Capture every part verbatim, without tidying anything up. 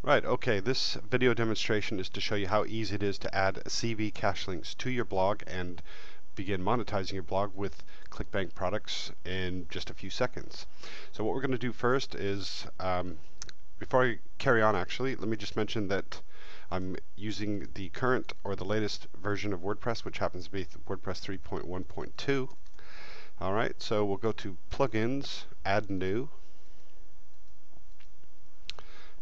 Right, okay, this video demonstration is to show you how easy it is to add C B cache links to your blog and begin monetizing your blog with ClickBank products in just a few seconds. So what we're going to do first is, um, before I carry on actually, let me just mention that I'm using the current or the latest version of WordPress, which happens to be WordPress three point one point two. Alright, so we'll go to Plugins, Add New,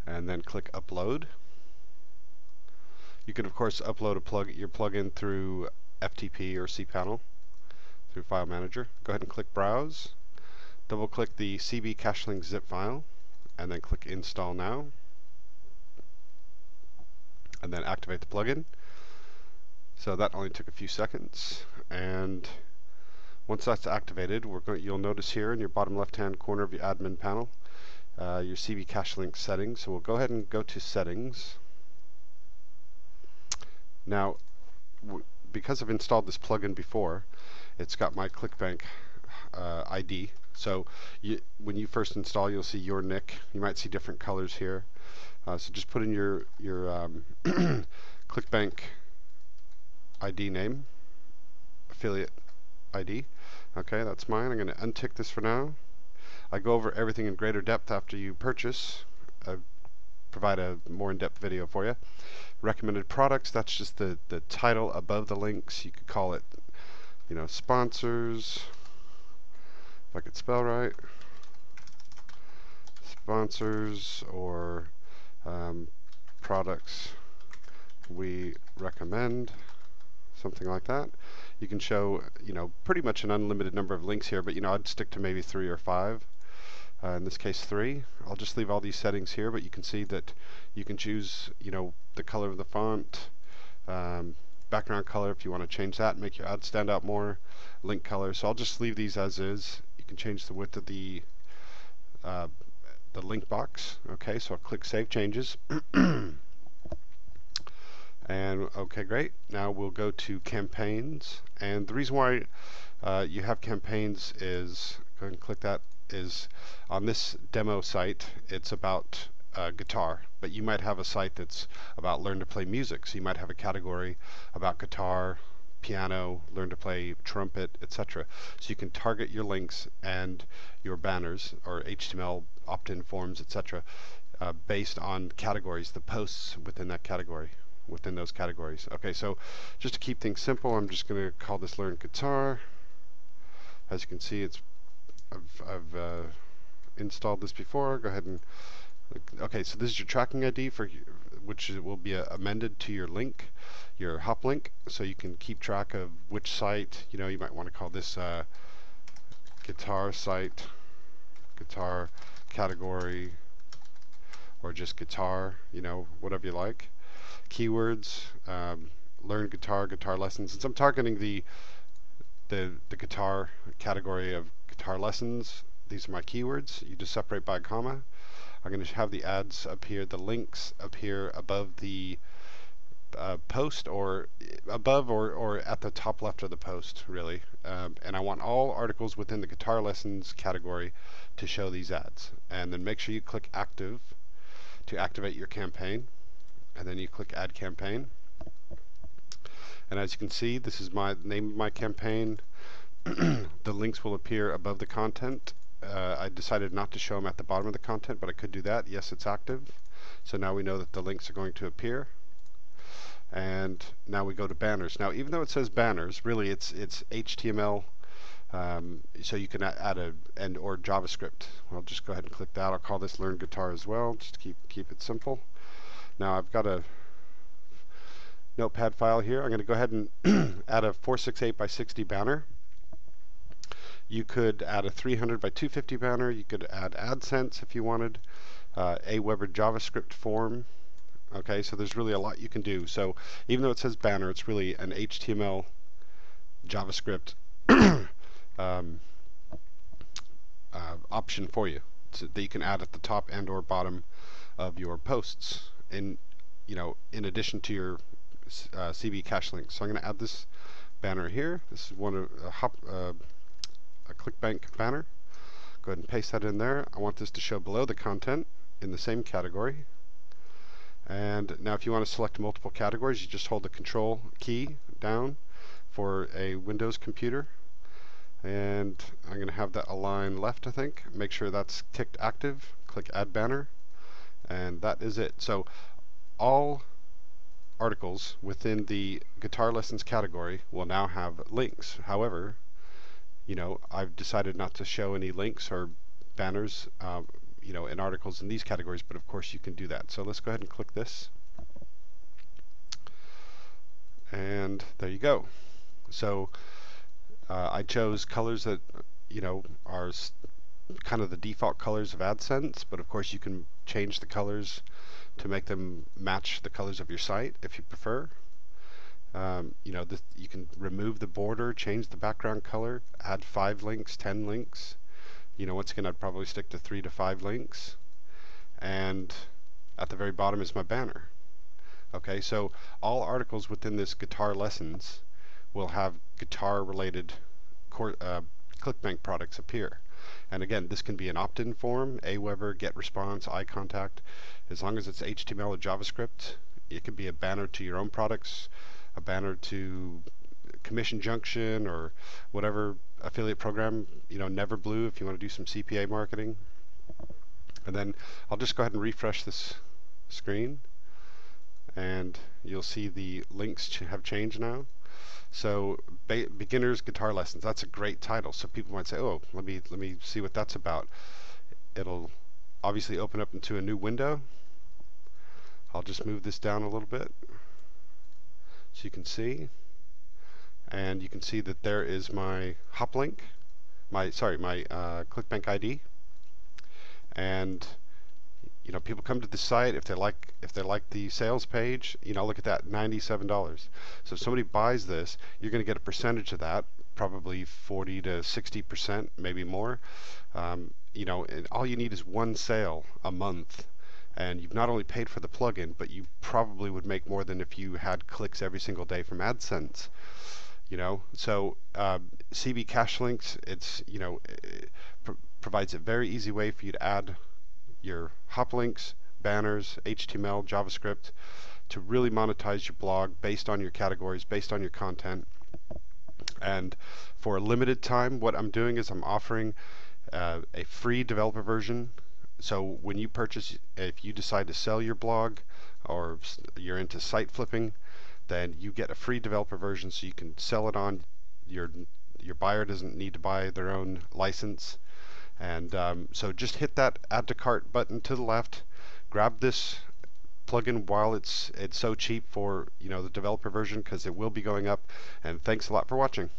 and then click Upload. You can of course upload a plug your plugin through F T P or cPanel through File Manager. Go ahead and click Browse, double click the C B Cache Link zip file, and then click Install Now, and then activate the plugin. So that only took a few seconds, and once that's activated, we're going, you'll notice here in your bottom left hand corner of your admin panel Uh, your C B Cache Link settings. So we'll go ahead and go to Settings. Now, w because I've installed this plugin before, it's got my ClickBank uh, I D. So you, when you first install, you'll see your N I C. You might see different colors here. Uh, so just put in your your um, ClickBank I D name, affiliate I D. Okay, that's mine. I'm going to untick this for now. I go over everything in greater depth after you purchase. I provide a more in-depth video for you. Recommended products, that's just the, the title above the links. You could call it, you know, sponsors, if I could spell right, sponsors, or um, products we recommend, something like that. You can show, you know, pretty much an unlimited number of links here, but you know, I'd stick to maybe three or five. Uh, in this case three. I'll just leave all these settings here, but you can see that you can choose, you know, the color of the font, um, background color if you want to change that, make your ad stand out more, link color. So I'll just leave these as is. You can change the width of the uh, the link box. Okay, so I'll click Save Changes. And okay, great. Now we'll go to Campaigns, and the reason why uh, you have campaigns is, go ahead and click that, is on this demo site it's about uh, guitar, but you might have a site that's about learn to play music, so you might have a category about guitar, piano, learn to play trumpet, et cetera. So you can target your links and your banners or H T M L opt-in forms, et cetera, uh, based on categories, the posts within that category, within those categories. Okay, so just to keep things simple, I'm just going to call this Learn Guitar. As you can see, it's I've, I've uh, installed this before. Go ahead and okay, so this is your tracking I D for which will be uh, amended to your link, your hop link, so you can keep track of which site. You know, you might want to call this uh, guitar site, guitar category, or just guitar, you know, whatever you like. Keywords, um, learn guitar, guitar lessons. Since I'm targeting the the the guitar category of guitar lessons, these are my keywords. You just separate by a comma. I'm going to have the ads up here, the links up here above the uh, post, or above or, or at the top left of the post, really. Um, and I want all articles within the guitar lessons category to show these ads. And then make sure you click Active to activate your campaign, and then you click Add Campaign. And as you can see, this is my name of my campaign. The links will appear above the content. Uh, I decided not to show them at the bottom of the content, but I could do that. Yes, it's active. So now we know that the links are going to appear. And now we go to banners. Now, even though it says banners, really it's it's H T M L. Um, so you can add a and or JavaScript. I'll just go ahead and click that. I'll call this Learn Guitar as well, just to keep keep it simple. Now I've got a notepad file here. I'm going to go ahead and add a four sixty-eight by sixty banner. You could add a three hundred by two fifty banner. You could add AdSense if you wanted. Uh, Aweber JavaScript form. Okay, so there's really a lot you can do. So even though it says banner, it's really an H T M L, JavaScript um, uh, option for you, so that you can add at the top and or bottom of your posts, in you know, in addition to your uh, C B cache links. So I'm going to add this banner here. This is one of a, hop, uh, a ClickBank banner. Go ahead and paste that in there. I want this to show below the content in the same category. And now if you want to select multiple categories, you just hold the control key down for a Windows computer. And I'm going to have that align left, I think. Make sure that's ticked active. Click Add Banner. And that is it. So all articles within the guitar lessons category will now have links. However, you know, I've decided not to show any links or banners uh, you know, in articles in these categories, but of course you can do that. So let's go ahead and click this, and there you go. So uh, I chose colors that, you know, are kind of the default colors of AdSense, but of course you can change the colors to make them match the colors of your site if you prefer. Um, you know, this, you can remove the border, change the background color, add five links, ten links. You know, once again, I'd probably stick to three to five links. And at the very bottom is my banner. Okay, so all articles within this guitar lessons will have guitar-related uh, ClickBank products appear. And again, this can be an opt-in form, Aweber, GetResponse, Eye Contact. As long as it's H T M L or JavaScript, it could be a banner to your own products, a banner to Commission Junction or whatever affiliate program, you know, Never Blue if you want to do some C P A marketing. And then I'll just go ahead and refresh this screen, and you'll see the links ch have changed now. So be beginners guitar lessons, that's a great title. So people might say, oh, let me let me see what that's about. It'll obviously open up into a new window. I'll just move this down a little bit so you can see, and you can see that there is my hop link, my sorry my uh, ClickBank I D. And you know, people come to the site if they like if they like the sales page. You know, look at that, ninety-seven dollars. So if somebody buys this, you're going to get a percentage of that, probably forty to sixty percent, maybe more. Um, you know, and all you need is one sale a month, and you've not only paid for the plugin, but you probably would make more than if you had clicks every single day from AdSense. You know, so um, C B Cash Links, it's you know it pr provides a very easy way for you to add your hop links, banners, H T M L, JavaScript, to really monetize your blog based on your categories, based on your content. And for a limited time, what I'm doing is I'm offering uh, a free developer version. So when you purchase, if you decide to sell your blog or you're into site flipping, then you get a free developer version, so you can sell it on. Your, your buyer doesn't need to buy their own license. And um, so just hit that add to cart button to the left, grab this plugin while it's it's so cheap for, you know, the developer version, because it will be going up. And thanks a lot for watching.